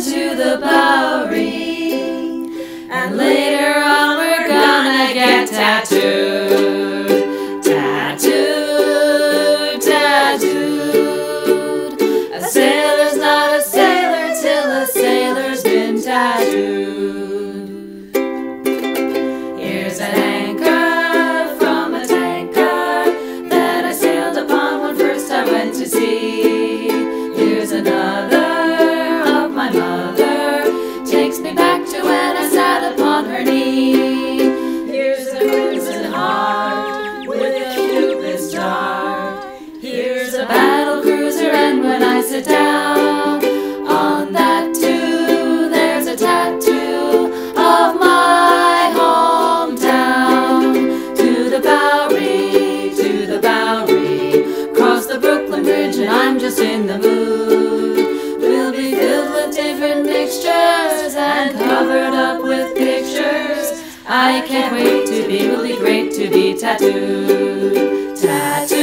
headed to the Bowery, and later on we're gonna get tattooed, tattooed, tattooed. A sailor's not a sailor till a sailor's been tattooed. Here's an anchor from a tanker that I sailed upon when first I went to sea. Here's another down. On that too, there's a tattoo of my hometown. To the Bowery, to the Bowery, cross the Brooklyn Bridge and I'm just in the mood. We'll be filled with different mixtures and covered up with pictures. I can't wait to be really great, to be tattooed, tattooed.